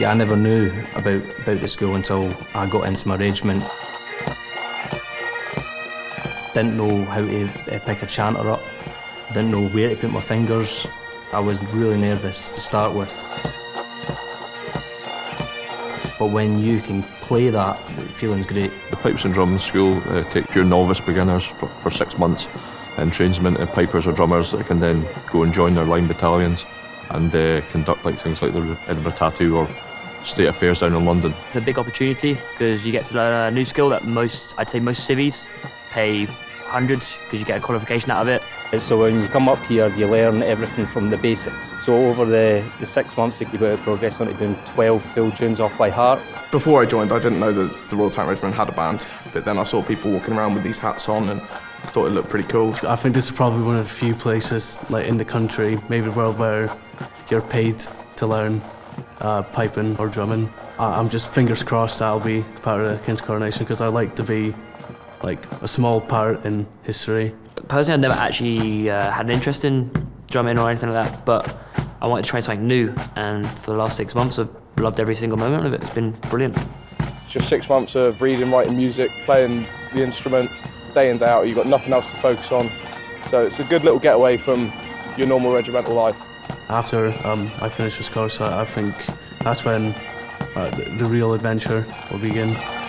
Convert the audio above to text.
See, I never knew about the school until I got into my regiment. Didn't know how to pick a chanter up. Didn't know where to put my fingers. I was really nervous to start with. But when you can play that, the feeling's great. The Pipes and Drums School takes your novice beginners for 6 months and trains them into pipers or drummers that can then go and join their line battalions and conduct things like the Edinburgh Tattoo or state affairs down in London. It's a big opportunity because you get to learn a new skill that most civvies pay hundreds because you get a qualification out of it. So when you come up here, you learn everything from the basics. So over the 6 months, you progress on to doing 12 full tunes off by heart. Before I joined, I didn't know that the Royal Tank Regiment had a band, but then I saw people walking around with these hats on and I thought it looked pretty cool. I think this is probably one of the few places, like in the country, maybe the world, where you're paid to learn piping or drumming. I'm just fingers crossed that'll be part of the King's Coronation because I like to be like a small part in history. Personally, I'd never actually had an interest in drumming or anything like that, but I wanted to try something new, and for the last 6 months I've loved every single moment of it. It's been brilliant. It's just 6 months of reading, writing music, playing the instrument, day in, day out. You've got nothing else to focus on, so it's a good little getaway from your normal regimental life. After I finish this course, I think that's when the real adventure will begin.